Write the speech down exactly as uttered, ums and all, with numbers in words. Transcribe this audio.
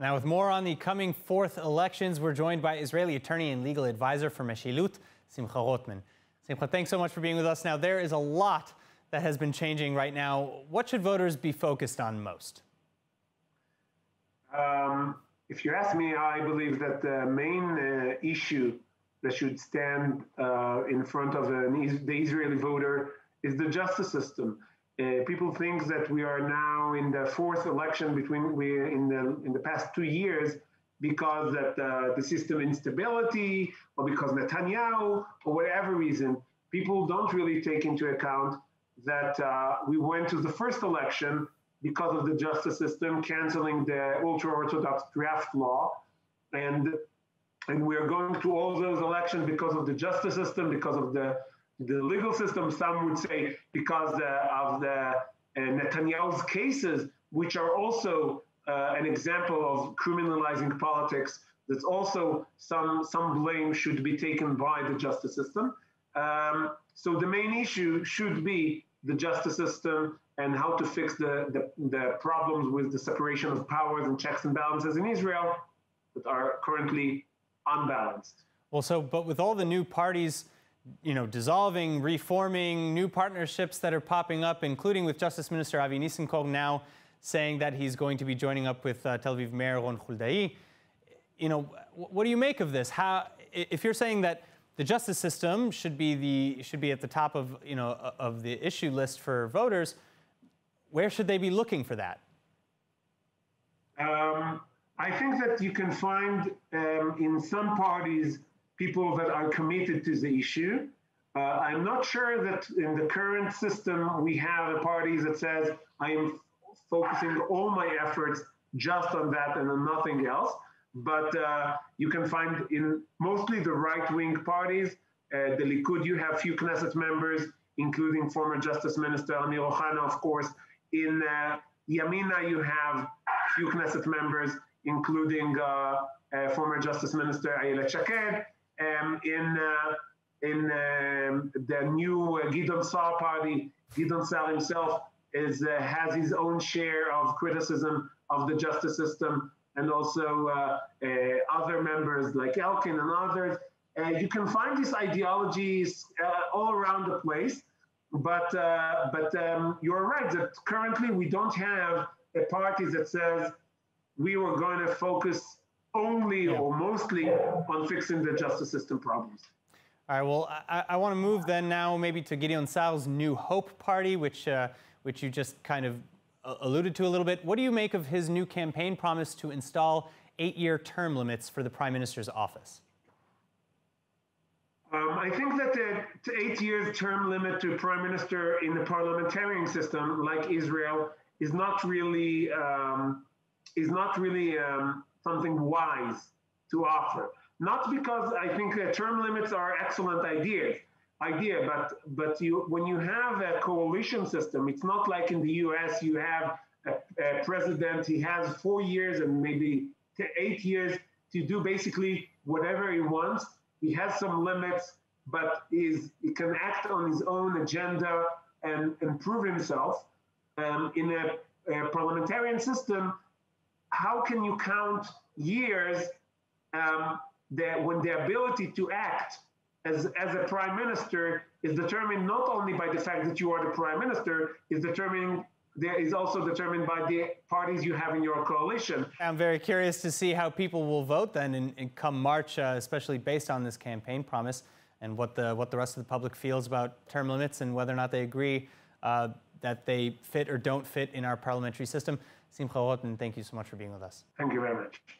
Now, with more on the coming fourth elections, we're joined by Israeli attorney and legal advisor for Meshilut, Simcha Rothman. Simcha, thanks so much for being with us. Now, there is a lot that has been changing right now. What should voters be focused on most? Um, if you ask me, I believe that the main uh, issue that should stand uh, in front of an, the Israeli voter is the justice system. Uh, people think that we are now in the fourth election between we in the in the past two years because that uh, the system instability or because Netanyahu or whatever reason. People don't really take into account that uh, we went to the first election because of the justice system canceling the ultra-orthodox draft law, and and we are going to all those elections because of the justice system, because of the. The legal system, some would say, because uh, of the uh, Netanyahu's cases, which are also uh, an example of criminalizing politics. That's also some some blame should be taken by the justice system. Um, so the main issue should be the justice system and how to fix the, the, the problems with the separation of powers and checks and balances in Israel that are currently unbalanced. Well, so, but with all the new parties, you know, dissolving, reforming, new partnerships that are popping up, including with Justice Minister Avi Nissenkor now saying that he's going to be joining up with uh, Tel Aviv Mayor Ron Khuldai. You know, what do you make of this? How, if you're saying that the justice system should be the should be at the top of you know of the issue list for voters, where should they be looking for that? Um, I think that you can find um, in some parties people that are committed to the issue. Uh, I'm not sure that in the current system we have a party that says, I am focusing all my efforts just on that and on nothing else. But uh, you can find in mostly the right-wing parties, uh, the Likud, you have few Knesset members, including former Justice Minister Amir Ohana, of course. In uh, Yamina, you have few Knesset members, including uh, uh, former Justice Minister Ayelet Shaked. Um, in uh, in um, the new uh, Gideon Sa'ar party, Gideon Sa'ar himself is uh, has his own share of criticism of the justice system, and also uh, uh, other members like Elkin and others. Uh, you can find these ideologies uh, all around the place, but uh, but um, you're right that currently we don't have a party that says we were going to focus only yeah. or mostly on fixing the justice system problems. All right, well, I, I want to move then now maybe to Gideon Sa'ar's New Hope Party, which, uh, which you just kind of alluded to a little bit. What do you make of his new campaign promise to install eight-year term limits for the prime minister's office? Um, I think that the eight-year term limit to prime minister in the parliamentarian system, like Israel, is not really, um, is not really um, something wise to offer. Not because I think uh, term limits are excellent ideas, idea, but but you when you have a coalition system, it's not like in the U S you have a, a president, he has four years and maybe eight years to do basically whatever he wants. He has some limits, but is he can act on his own agenda and, and prove himself. Um, in a, a parliamentarian system, how can you count years um, that when the ability to act as, as a prime minister is determined not only by the fact that you are the prime minister, is determined, there is also determined by the parties you have in your coalition. I'm very curious to see how people will vote then in, in come March, uh, especially based on this campaign promise and what the, what the rest of the public feels about term limits and whether or not they agree uh, that they fit or don't fit in our parliamentary system. Simcha Rothman, thank you so much for being with us. Thank you very much.